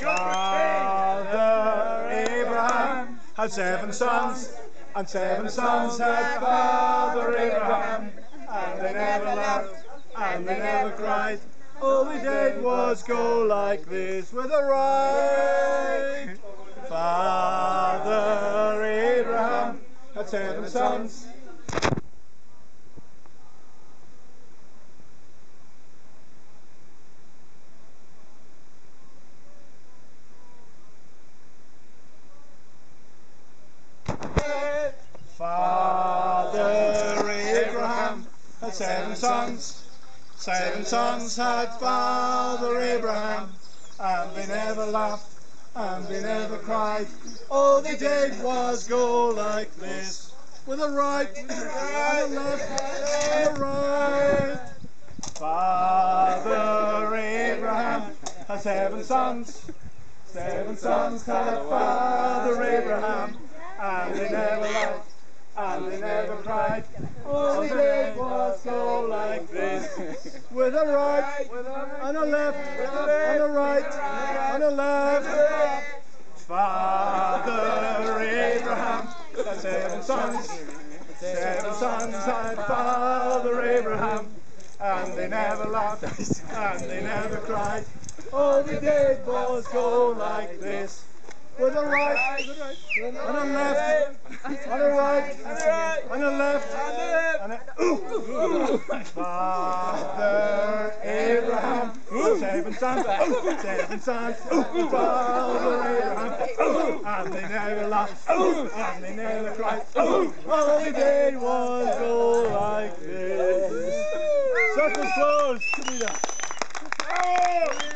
Father Abraham had seven sons, and seven sons had Father Abraham, and they never laughed, and they never cried. All they did was go like this with a right. Father Abraham had seven sons. Father Abraham had seven sons. Seven sons had Father Abraham, and they never laughed, and they never cried. All they did was go like this, with a right and a left and a right. Father Abraham had seven sons. Seven sons had Father Abraham, and they never laughed, and they never cried. All they did was go like this, with a right and a left and a right and a left. Father Abraham had seven sons. Seven sons had Father Abraham, and they never laughed and they never cried. All they did was go like this, with a right and a left and a right and a left and a Father Abraham had seven sons, seven sons, Father Abraham, and they never laughed and they never cried. All they did was go like this. Circle closed.